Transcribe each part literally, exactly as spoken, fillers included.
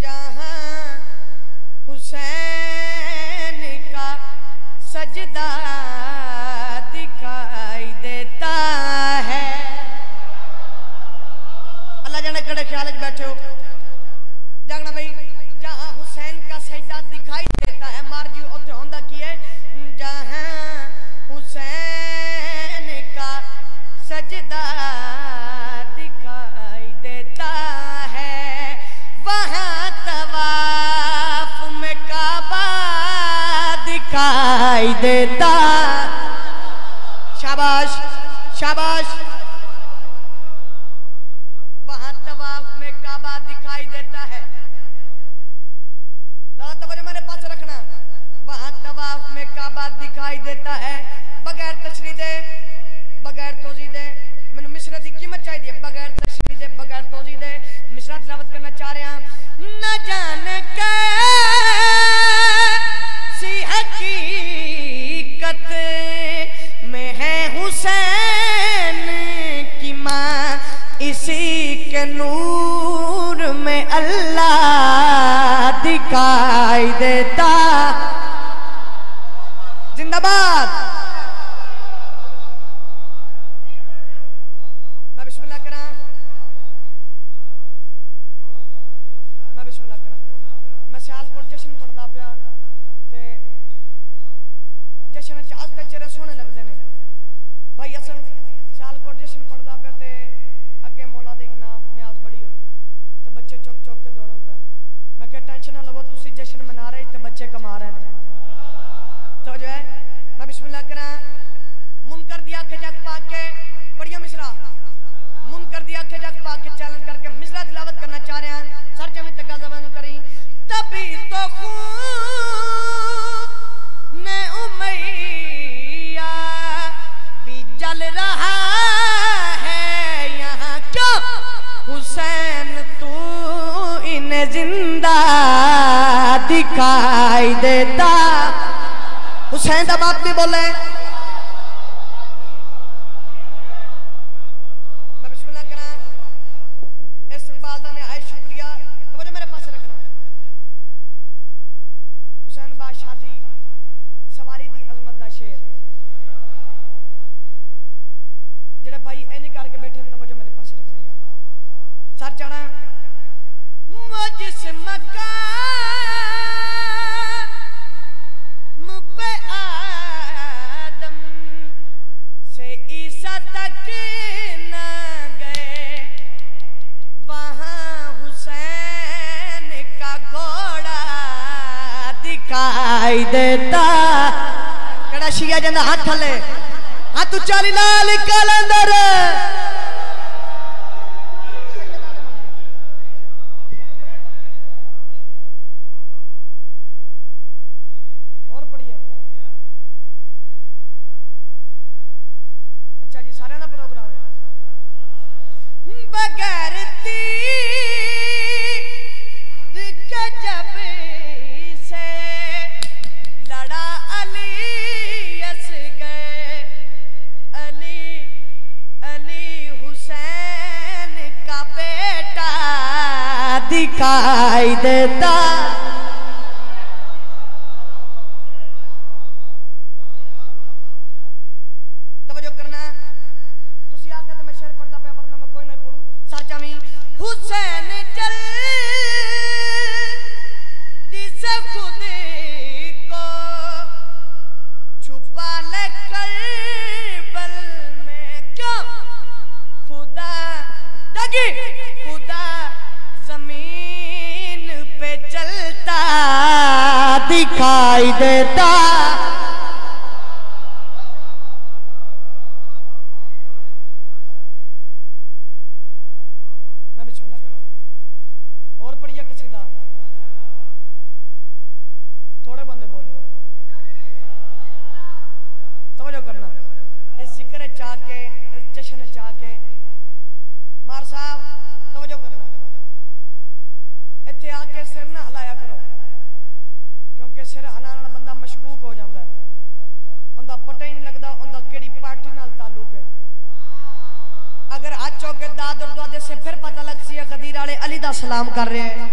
जहां हुसैन का सजदा दिखाई देता है। अल्लाह जाने कड़े ख्याल बैठे हो जागना भाई। जहां हुसैन का सजदा दिखाई देता है मार जी उत होंदा की है। जहां हुसैन का सजदा दिखाई देता है वहां तवाफ में काबा दिखाई देता। शाबाश शाबाश। वहां तवाफ में काबा दिखाई देता है। दादा तवज्जो मेरे पास रखना। वहां तवाफ में काबा दिखाई देता है। बगैर तशरीह दे बगैर तौज़ीह दे मैनू मिसरा की कीमत चाहिए। बगैर तशरीह दे बगैर तौज़ीह दे मिसरा तिलावत करना चाह रहे हैं। न जाने कैसी हकीकत में है हुसैन की माँ, इसी के नूर में अल्लाह दिखाई देता। जिंदाबाद। दिखाई देता। हुसैन का बाप भी बोले। मैं बिस्मिल्लाह करा। इस बालदा ने आए शुक्रिया। तो मुझे मेरे पास रखना। हुसैन बादशाह दी सवारी दी अजमत का शेर जेड़ा भाई इंज करके बैठे तो मुझे मेरे पास रखना यार। सर चढ़ा जिस मकाम पे आदम से ईसा तक न गए वहां हुसैन का घोड़ा दिखाई देता। कड़ा शिया जंदा हाथ थले हाथ उचाली लाल कलंदर। दिखाई देता। तवज्जो करना। तुसी आखिया तो मैं शेर पढ़ता पे वरना मैं कोई नहीं पढ़ू। साचा मी हुसैन चल दिसे खुद को छुपा ले करबल में क्यों खुदा दगी खुदा चलता दिखाई देता। मैं भी छोला करूं और बढ़िया कसीदा थोड़े बंदे बोले हो। तवज्जो करना। इस जिक्र चाह के इस जश्न चाह के मार साहब तवज्जो करना। इत्थे आके सिर ना हिलाया करो क्योंकि सिर हिलाने बंदा मशकूक हो जाता है। उनका पता ही नहीं लगता उनका केड़ी पार्टी नाल ताल्लुक है। अगर आज चौके दाद और दुआदे से फिर पता लग सी गदीर वाले अली दा सलाम कर रहे हैं।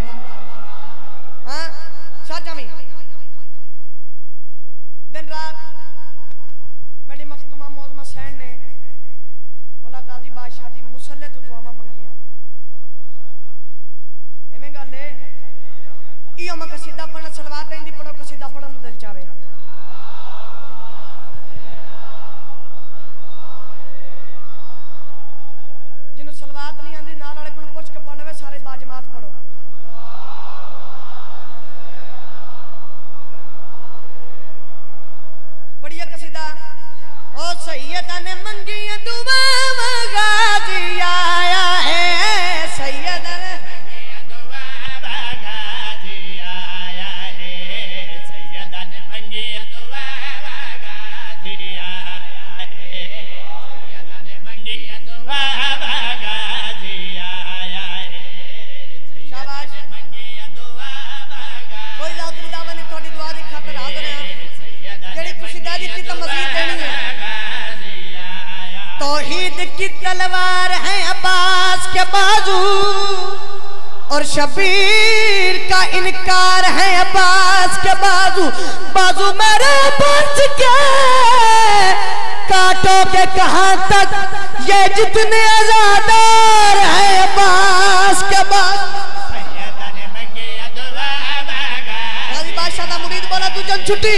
తాటైంది పొడకు సిద్ధపడను దల్చావే जिन्हों सलवात नहीं आंदी नाल वाले को पुछ के पढ़वे सारे बाजमात पढ़ो। बढ़िया कसीदा ओ सैयदा ने मंगी दुआ गाजी आया है सैयदा ने की तलवार है अब्बास के बाजू और शबीर का इनकार है अब्बास के बाजू। बाजू मेरे बच के काटो के कहां तक ये जितने आजादार है अब्बास के बाजू। गाजी बादशाह का मुरीद बोला तू जन छुट्टी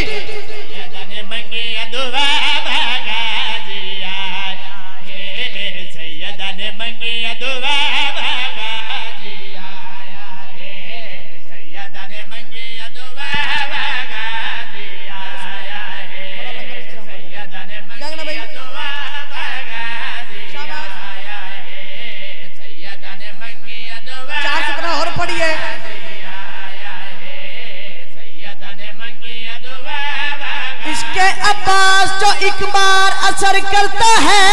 इसके अब्बास जो एक बार असर करता है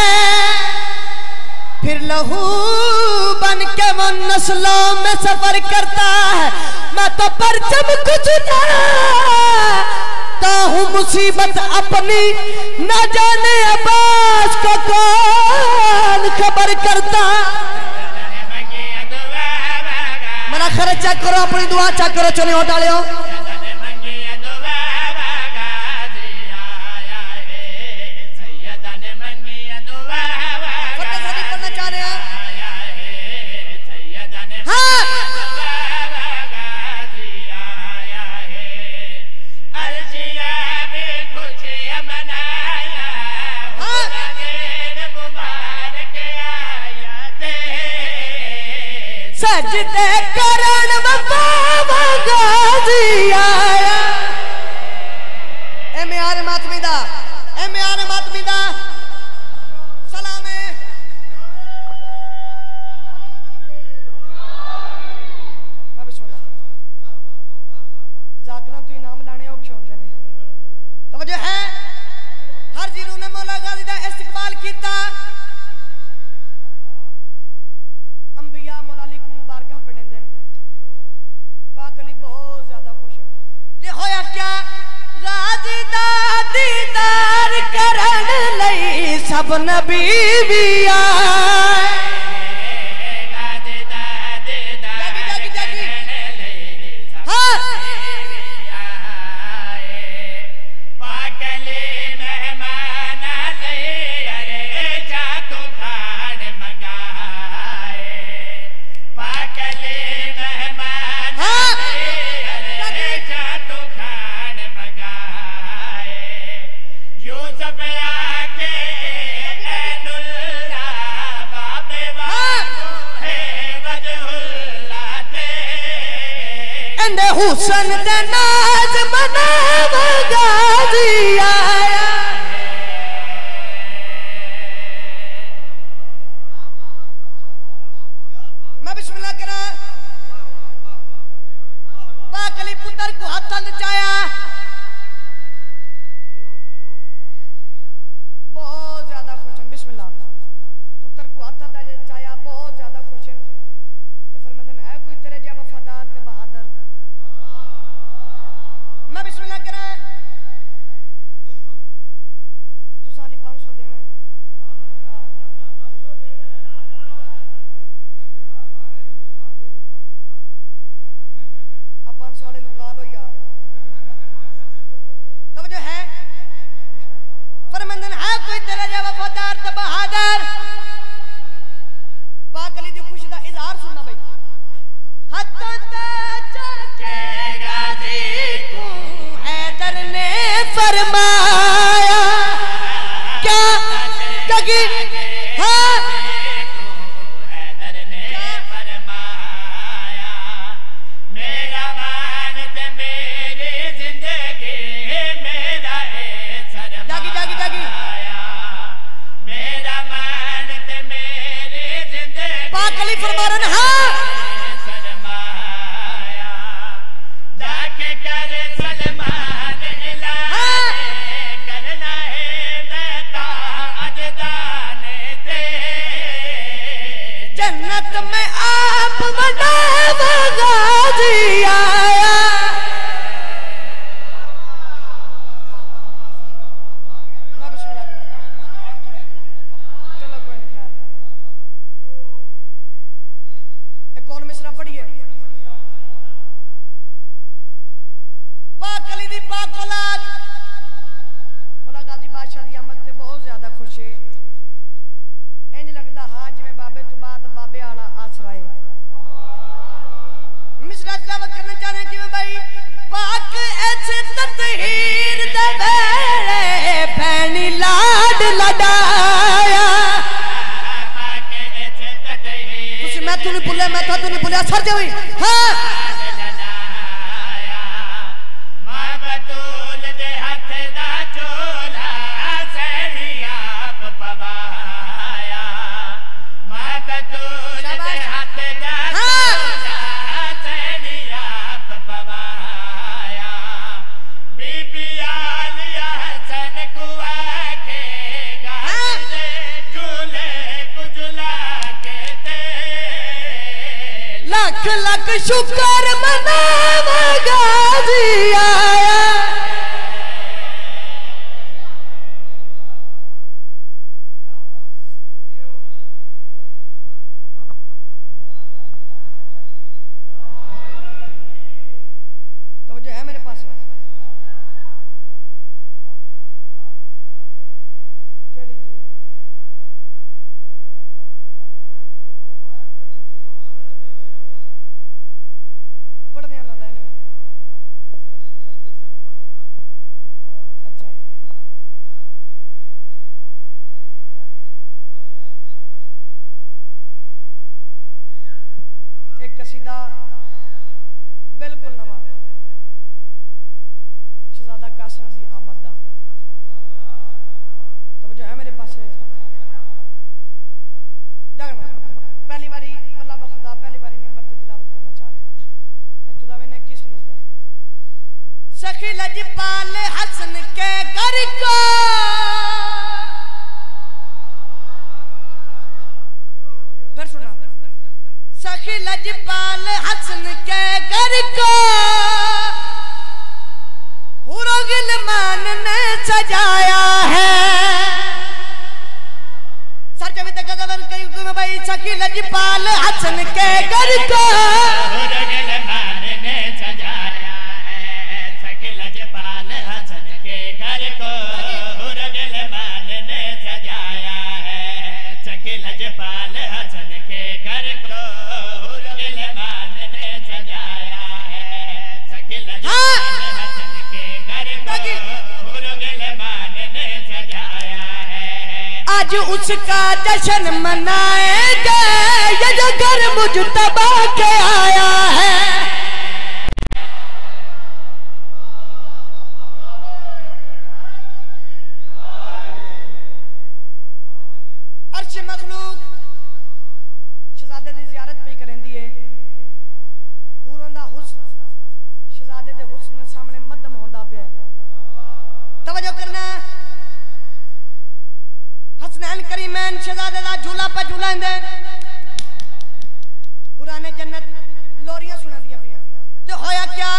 फिर लहू बन के वो नस्लों में सफर करता है। मैं तो परचम कुछ ना हूं मुसीबत अपनी न जाने अब्बास को कौन खबर करता। मेरा खर्च चेक करो अपनी दुआ चेक करो चले हो डाले हो सजदे करन वफा गाजी आया ए मेरे मातमी दा ए मेरे मातमी दा सलामे बाबा छोड़ा जागरा तू इनाम लाने हो क्यों जाने तवज्जो है। हर जीरू ने मौला गाजी दा इस्तकबाल किया दीदार करन लई सब नबी भी आए हुसन दे नाज मनावा गाजी आया। मैं बिस्मिल्लाह करा पाक अली पुत्र को हाथ लचाया बहुत ज्यादा खुश हैं। बिस्मिल्लाह पुत्र को हाथ लचाया बहुत ज्यादा खुश हैं। फरमाते हैं कोई तेरे जैसा वफादार ते बहादुर। मैं बिस्मिल्लाह करा तू साली पांच सौ देना है पांच सौ वाले लुका लो यार तब जो है। फरमाते हैं कोई तेरा जैसा वफादार ते बहादुर पाक अली दी खुशी दा इजहार सुनना भाई। हत्ता चरके गाजी को फरमाया क्या कभी हाँ शुक्र मनावा गाजी आया। तो जो है मेरे पास बिल्कुल नवा शहजादा कासिम जी आमद दा तो जो है मेरे पास जागना पहली बारी अल्लाह बखुदा पहली बारी मेंबर से तिलावत करना चाह रहे हैं। खुदा ने की सलूक है सखी लजपाल हसन के घर को फिर सुना सखी लजपाल हसन के घर को हुरो गिलमान ने सजाया है। सर कभी तक गजन कहीं में भाई सखी लजपाल हसन के घर को हुरो गिलमान ने सजाया है। सखी लजपाल हसन के घर को हुरो गिलमान ने सजाया है। सखी लजपाल हसन के घर को आज उसका जश्न मनाएगा ये जो घर मुजतबा के आया है। अर्श मखलूक शहजादे की जियारत पे करेंदी है शहजादे के हुस्न सामने मदम होता पे तवज्जो करना हसनैन करीमैन शहजादे दा झूला पे झूलांदे पुराने जन्नत लोरियां सुनादियां पियां ते होया क्या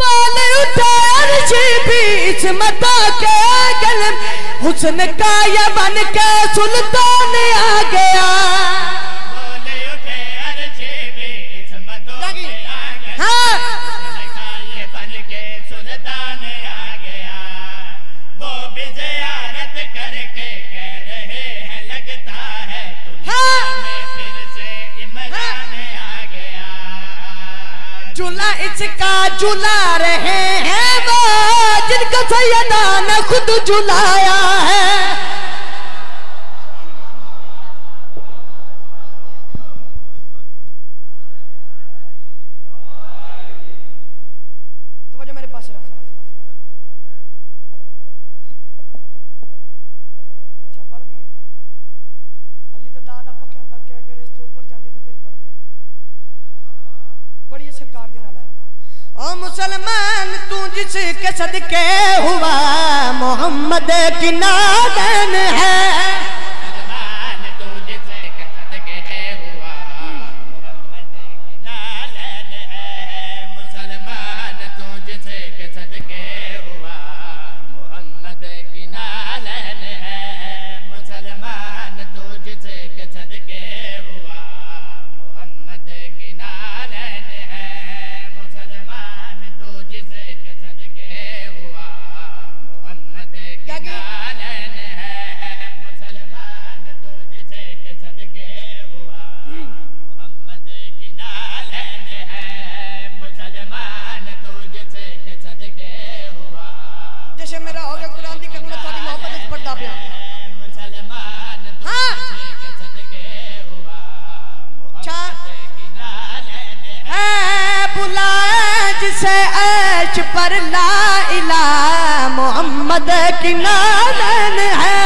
बोल उठे अर्श बीच मता के कलम हुस्न का ये बन के सुल्तान आ गया। बोल उठे अर्श बीच मता के हां हुस्न का ये बन के सुल्तान आ गया। वो भी जियारत करके झूला इसका झूला रहे हैं वो जिनको सैयदा ने खुद झुलाया है। ओ मुसलमान तू जिसके सदके हुआ मोहम्मद की नादन है। मुसलमान तू जिसके सदके हुआ मोहम्मद की नादन है। मुसलमान तू जिसके सदके हुआ मोहम्मद की नादन है। मुसलमान तू जिसके सदके हुआ मोहम्मद की नादन है। अर्श पर ला इला मोहम्मद की नालन है।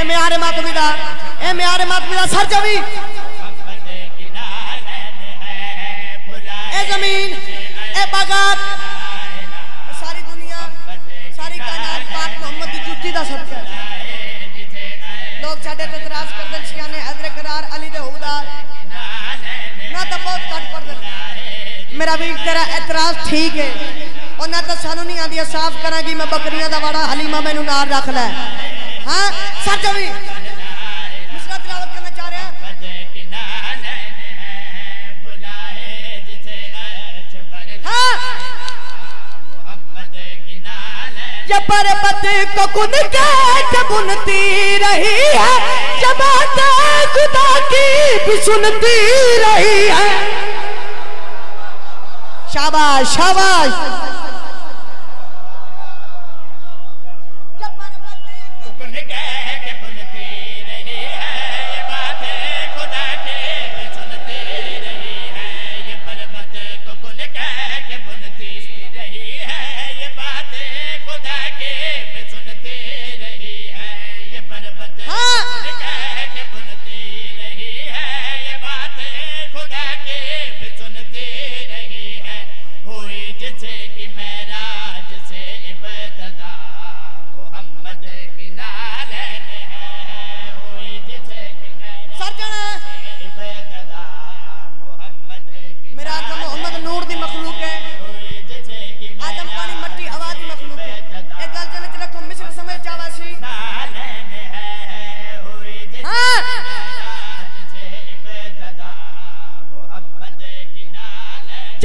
एम आर मात मिला एम आर मात मिला सर जमी ए जमीन ए बागात सारी दुनिया सारी कायनात पाक मोहम्मद की जुती का सदका। लोग साडे ते इतराज करदे सियाने हजरत करार अली दे हुदा ना तो बहुत कट पड़दे। मेरा भी तेरा एतराज ठीक है और ना तो सानू नहीं आती साफ करा कि मैं बकरियां का वाड़ा हलीमा मैनू नाल रख लै। हाँ सच भी दूसरा तिलावत करना चाह रहा हाँ। ये पर्वत को कुन काट बुनती रही है जबात खुदा की भी सुनती रही है। शाबाश शाबाश।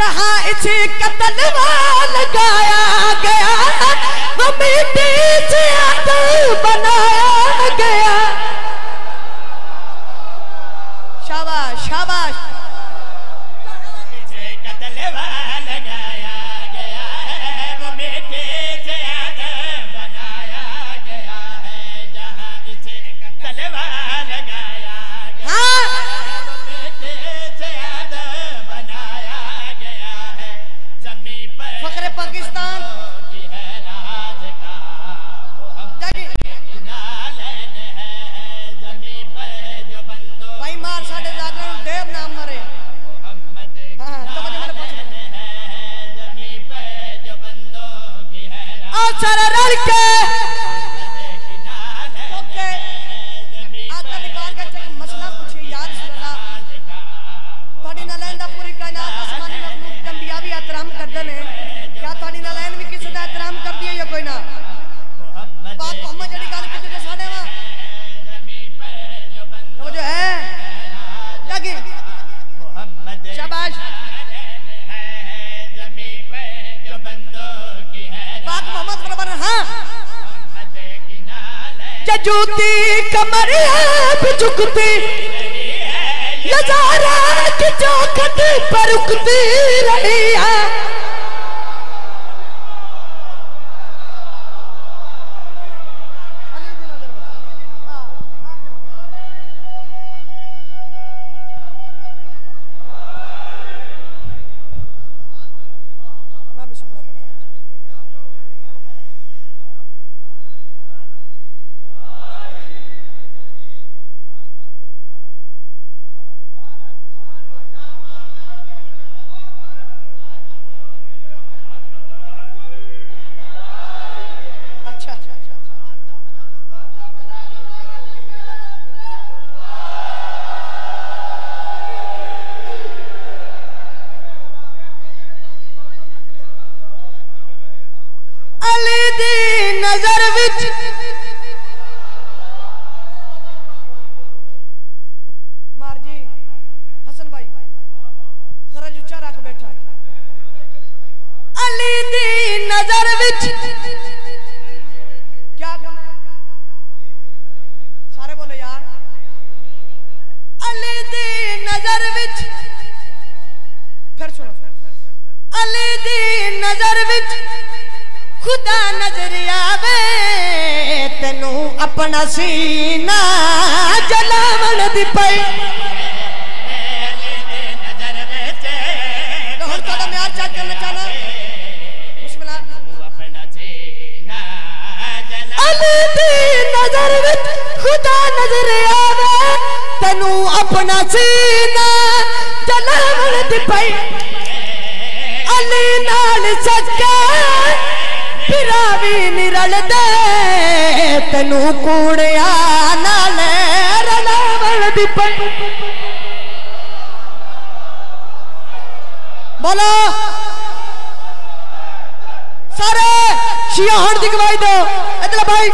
जहाँ इसे कतल लगाया गया वो मिट्टी से आदम बनाया गया। शाबाश शाबाश। इसे कतल लगाया गया है वो मिट्टी से आदम बनाया गया है। जहाँ इसे कतल लगाया गया है वो मिट्टी से आदम बनाया फकरे पाकिस्तान भाई मार साढ़े जागरण देर नाम मरे। हाँ तो और सारा रल के जूती कमर झुकती नजारा जो कद पर रुकती रही है, नजर विच मार जी हसन भाई खरज उच्चा रख बैठा। अली दी नजर विच क्या कम है? सारे बोलो यार। अली दी नजर विच, फिर सुनो, अली दी नजर विच खुदा नजर आवे तेनू अपना सीना जलावन दी पई। अली दी नजर विच खुदा नजर आवे तेनू अपना सीना जलावन दी पई। अली नाल सच्चा फिरावी निरल दे तेनू कूड़िया नाल रलावण दी पई। बोलो सारे शिया होण दी गवाही दो। इधर भाई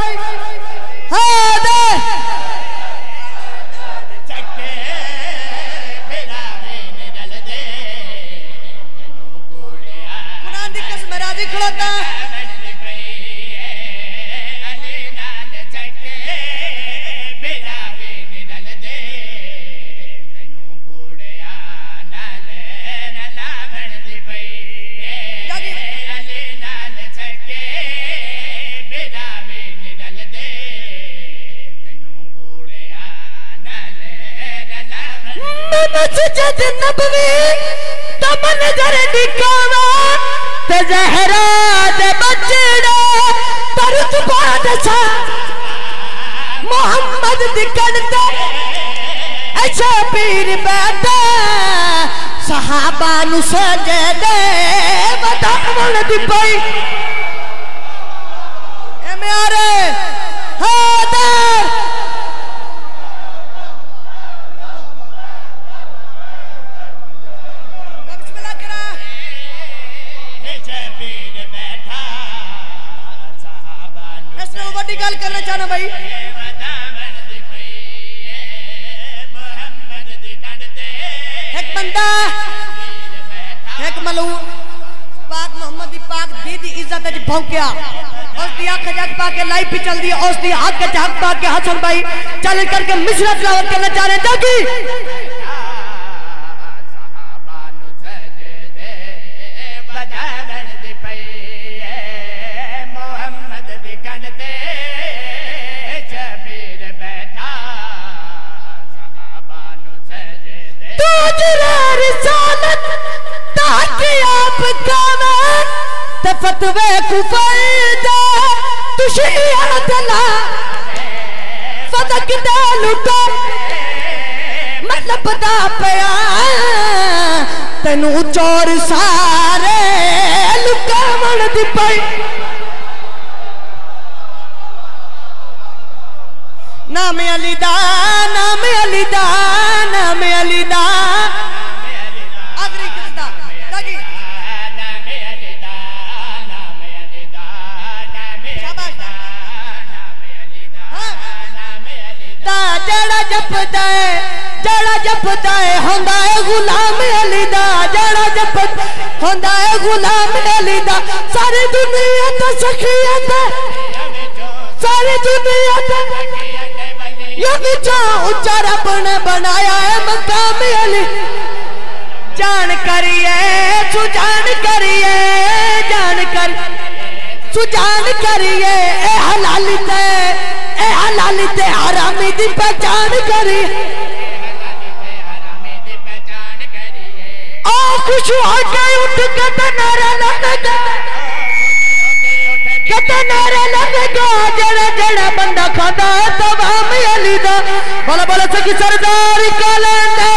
हाँ दे कुरान दी कसम राजी खड़ोता मस्जिद नबवी तो मंजर दिखावा ते जहरा दे बचड़े पर बादशाह मोहम्मद दिखते ऐसा पीर बैठा सहाबा नु सजदे वधावण दी पई। ए मेरे हादर गल करना चाहना भाई। एक बंदा एक मलू पाक मोहम्मद दी पाक दी दी इज्जत अज भौंकिया उस दी आंख जग पा के लाइफ भी चल दी उस दी आंख जग पा के हसन भाई चैलेंज करके मिश्रा तिलावत करना चाह रहे जागी रिसालत ताकि आप फतवे कुफैदा लुटा मतलब पता पया तेनू चोर सारे लुकावण दी पई। नाम अली दा नाम अली दा नाम अली दा जड़ा जपता है जड़ा जपता है होंदा है गुलाम अली दा जड़ा जपता होंदा है गुलाम अली दा सारी दुनिया तो सखियत है सारी दुनिया तो सखियत है। क्योंकि ऊंचा रब ने बनाया है मकाम अली। जान करिए सुजान करिए जान कर सुजान करिए ए हलाली ते ए हलाली ते हरामी दी पहचान करिए ओ खुश होके उठ के ते नारा लगेगा के ते नारा लगेगा जेड़ा जेड़ा बंदा खाता है तवाम अली दा। बोला बोला सखी सरदार कलंदर